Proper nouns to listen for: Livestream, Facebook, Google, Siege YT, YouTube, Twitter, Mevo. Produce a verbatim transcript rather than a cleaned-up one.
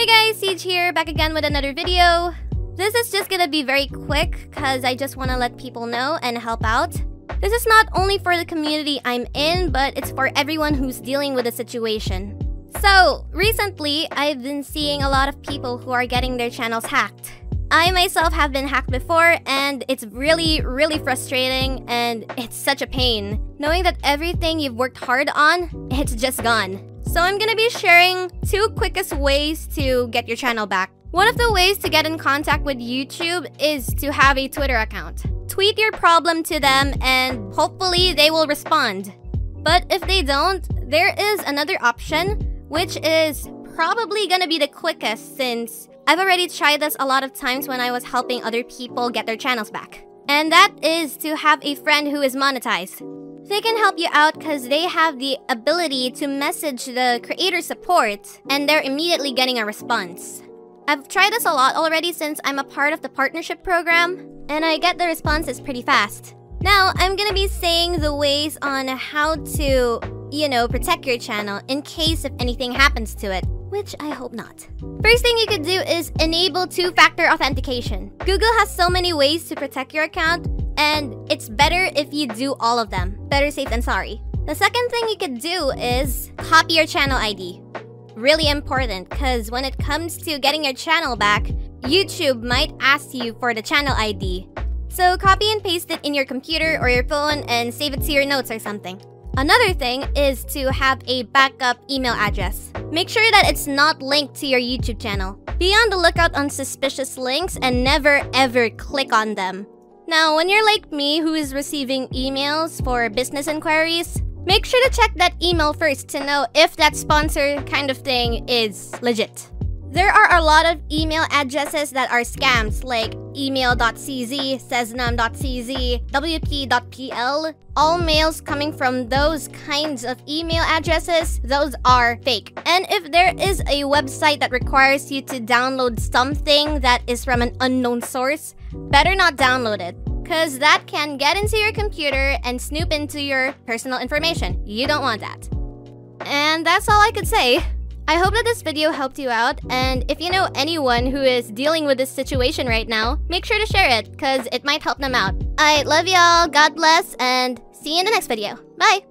Hey guys, Siege here, back again with another video. This is just gonna be very quick because I just want to let people know and help out. This is not only for the community I'm in, but it's for everyone who's dealing with the situation. So, recently, I've been seeing a lot of people who are getting their channels hacked. I myself have been hacked before, and it's really, really frustrating, and it's such a pain. Knowing that everything you've worked hard on, it's just gone. So I'm gonna be sharing two quickest ways to get your channel back. One of the ways to get in contact with YouTube is to have a Twitter account. Tweet your problem to them, and hopefully they will respond. But if they don't, there is another option, which is probably gonna be the quickest since I've already tried this a lot of times when I was helping other people get their channels back. And that is to have a friend who is monetized. They can help you out because they have the ability to message the creator support and they're immediately getting a response. I've tried this a lot already since I'm a part of the partnership program and I get the responses pretty fast. Now, I'm gonna be saying the ways on how to, you know, protect your channel in case if anything happens to it. Which I hope not. First thing you could do is enable two-factor authentication. Google has so many ways to protect your account, and it's better if you do all of them. Better safe than sorry. The second thing you could do is copy your channel I D. Really important, because when it comes to getting your channel back, YouTube might ask you for the channel I D. So copy and paste it in your computer or your phone and save it to your notes or something. Another thing is to have a backup email address. Make sure that it's not linked to your YouTube channel. Be on the lookout on suspicious links and never ever click on them. Now, when you're like me who is receiving emails for business inquiries, make sure to check that email first to know if that sponsor kind of thing is legit. There are a lot of email addresses that are scams like email dot c z, sesnam dot c z, w p dot p l. All mails coming from those kinds of email addresses, those are fake. And if there is a website that requires you to download something that is from an unknown source, better not download it. Because that can get into your computer and snoop into your personal information. You don't want that. And that's all I could say. I hope that this video helped you out, and if you know anyone who is dealing with this situation right now, make sure to share it, because it might help them out. I love y'all, God bless, and see you in the next video. Bye!